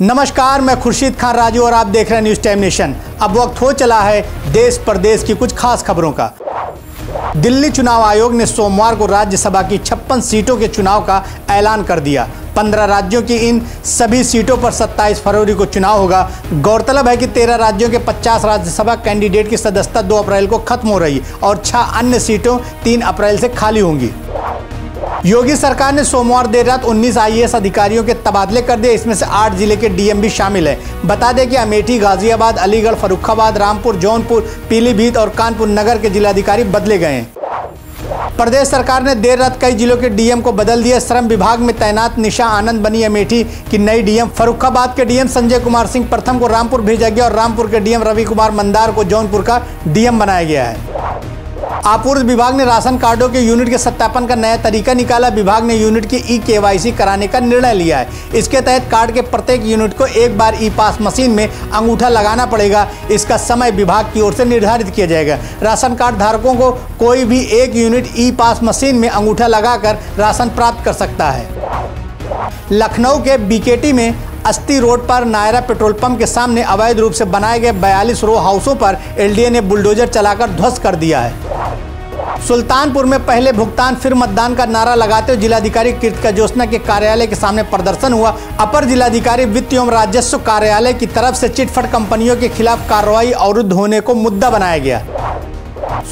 नमस्कार, मैं खुर्शीद खान राजू और आप देख रहे हैं न्यूज़ टाइम नेशन। अब वक्त हो चला है देश प्रदेश की कुछ खास खबरों का। दिल्ली चुनाव आयोग ने सोमवार को राज्यसभा की 56 सीटों के चुनाव का ऐलान कर दिया। 15 राज्यों की इन सभी सीटों पर 27 फरवरी को चुनाव होगा। गौरतलब है कि 13 राज्यों के 50 राज्यसभा कैंडिडेट की सदस्यता 2 अप्रैल को खत्म हो रही और 6 अन्य सीटों 3 अप्रैल से खाली होंगी। योगी सरकार ने सोमवार देर रात 19 आईएएस अधिकारियों के तबादले कर दिए। इसमें से 8 जिले के डीएम भी शामिल हैं। बता दें कि अमेठी, गाजियाबाद, अलीगढ़, फर्रुखाबाद, रामपुर, जौनपुर, पीलीभीत और कानपुर नगर के जिलाधिकारी बदले गए हैं। प्रदेश सरकार ने देर रात कई जिलों के डीएम को बदल दिया। श्रम विभाग में तैनात निशा आनंद बनी अमेठी की नई डीएम। फर्रुखाबाद के डीएम संजय कुमार सिंह प्रथम को रामपुर भेजा गया और रामपुर के डीएम रवि कुमार मंदार को जौनपुर का डीएम बनाया गया है। आपूर्ति विभाग ने राशन कार्डों के यूनिट के सत्यापन का नया तरीका निकाला। विभाग ने यूनिट की ई-केवाईसी कराने का निर्णय लिया है। इसके तहत कार्ड के प्रत्येक यूनिट को एक बार ई पास मशीन में अंगूठा लगाना पड़ेगा। इसका समय विभाग की ओर से निर्धारित किया जाएगा। राशन कार्ड धारकों को कोई भी एक यूनिट ई पास मशीन में अंगूठा लगाकर राशन प्राप्त कर सकता है। लखनऊ के बीकेटी में अस्ती रोड पर नायरा पेट्रोल पम्प के सामने अवैध रूप से बनाए गए 42 रो हाउसों पर एलडीए ने बुलडोजर चलाकर ध्वस्त कर दिया है। सुल्तानपुर में पहले भुगतान फिर मतदान का नारा लगाते हुए जिलाधिकारी कीर्ति का जोशना के कार्यालय के सामने प्रदर्शन हुआ। अपर जिलाधिकारी वित्त एवं राजस्व कार्यालय की तरफ से चिटफंड कंपनियों के खिलाफ कार्रवाई अवरुद्ध होने को मुद्दा बनाया गया।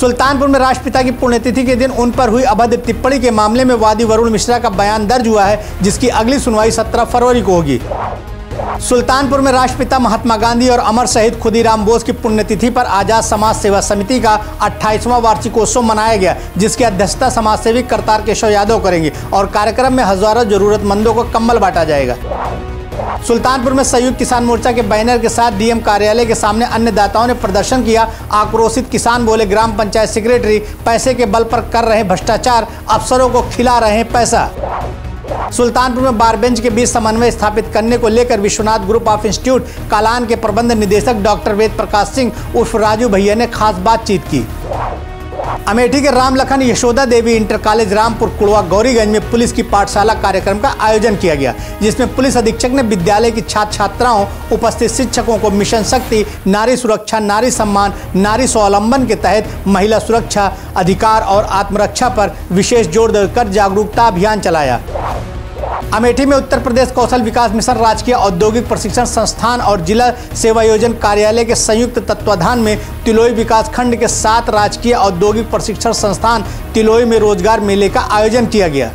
सुल्तानपुर में राष्ट्रपिता की पुण्यतिथि के दिन उन पर हुई अभद्र टिप्पणी के मामले में वादी वरुण मिश्रा का बयान दर्ज हुआ है, जिसकी अगली सुनवाई 17 फरवरी को होगी। सुल्तानपुर में राष्ट्रपिता महात्मा गांधी और अमर शहीद खुदीराम बोस की पुण्यतिथि पर आजाद समाज सेवा समिति का 28वां वार्षिकोत्सव मनाया गया, जिसकी अध्यक्षता समाजसेवी करतार केशव यादव करेंगे और कार्यक्रम में हजारों जरूरतमंदों को कंबल बांटा जाएगा। सुल्तानपुर में संयुक्त किसान मोर्चा के बैनर के साथ डीएम कार्यालय के सामने अन्नदाताओं ने प्रदर्शन किया। आक्रोशित किसान बोले, ग्राम पंचायत सेक्रेटरी पैसे के बल पर कर रहे भ्रष्टाचार, अफसरों को खिला रहे हैं पैसा। सुल्तानपुर में बार बेंच के बीच समन्वय स्थापित करने को लेकर Vishwanath group of institute Kalan के प्रबंध निदेशक डॉक्टर वेद प्रकाश सिंह उर्फ राजू भैया ने खास बातचीत की। अमेठी के रामलखन यशोदा देवी इंटर कॉलेज रामपुर कुड़वा गौरीगंज में पुलिस की पाठशाला कार्यक्रम का आयोजन किया गया, जिसमें पुलिस अधीक्षक ने विद्यालय की छात्र छात्राओं, उपस्थित शिक्षकों को मिशन शक्ति, नारी सुरक्षा, नारी सम्मान, नारी स्वावलंबन के तहत महिला सुरक्षा, अधिकार और आत्मरक्षा पर विशेष जोर देकर जागरूकता अभियान चलाया। अमेठी में उत्तर प्रदेश कौशल विकास मिशन, राजकीय औद्योगिक प्रशिक्षण संस्थान और जिला सेवायोजन कार्यालय के संयुक्त तत्वाधान में तिलोई विकास खंड के 7 राजकीय औद्योगिक प्रशिक्षण संस्थान तिलोई में रोजगार मेले का आयोजन किया गया।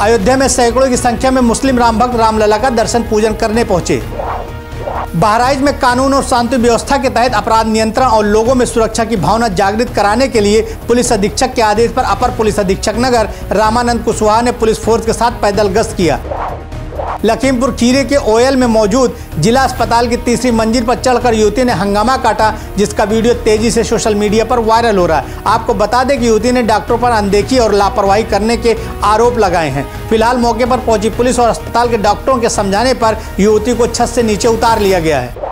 अयोध्या में सैकड़ों की संख्या में मुस्लिम रामभक्त रामलला का दर्शन पूजन करने पहुंचे। बहराइच में कानून और शांति व्यवस्था के तहत अपराध नियंत्रण और लोगों में सुरक्षा की भावना जागृत कराने के लिए पुलिस अधीक्षक के आदेश पर अपर पुलिस अधीक्षक नगर रामानंद कुशवाहा ने पुलिस फोर्स के साथ पैदल गश्त किया। लखीमपुर खीरी के ओएल में मौजूद जिला अस्पताल की तीसरी मंजिल पर चढ़कर युवती ने हंगामा काटा, जिसका वीडियो तेजी से सोशल मीडिया पर वायरल हो रहा है। आपको बता दें कि युवती ने डॉक्टरों पर अनदेखी और लापरवाही करने के आरोप लगाए हैं। फिलहाल मौके पर पहुंची पुलिस और अस्पताल के डॉक्टरों के समझाने पर युवती को छत से नीचे उतार लिया गया है।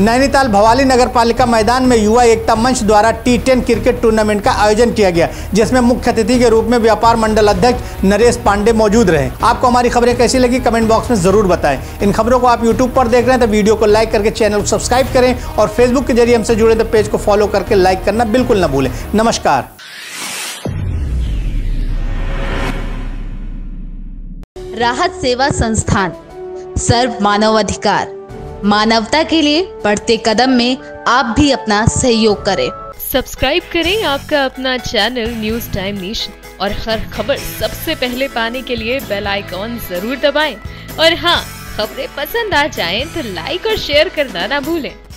नैनीताल भवाली नगर पालिका मैदान में युवा एकता मंच द्वारा T10 क्रिकेट टूर्नामेंट का आयोजन किया गया, जिसमें मुख्य अतिथि के रूप में व्यापार मंडल अध्यक्ष नरेश पांडे मौजूद रहे। आपको हमारी खबरें कैसी लगी कमेंट बॉक्स में जरूर बताएं। इन खबरों को आप YouTube पर देख रहे हैं तो वीडियो को लाइक करके चैनल को सब्सक्राइब करें और फेसबुक के जरिए हमसे जुड़े तो पेज को फॉलो करके लाइक करना बिल्कुल न भूलें। नमस्कार। राहत सेवा संस्थान, सर्व मानव अधिकार, मानवता के लिए बढ़ते कदम में आप भी अपना सहयोग करें। सब्सक्राइब करें आपका अपना चैनल न्यूज़ टाइम नेशन और हर खबर सबसे पहले पाने के लिए बेल आइकॉन जरूर दबाएं। और हाँ, खबरें पसंद आ जाएं तो लाइक और शेयर करना ना भूलें।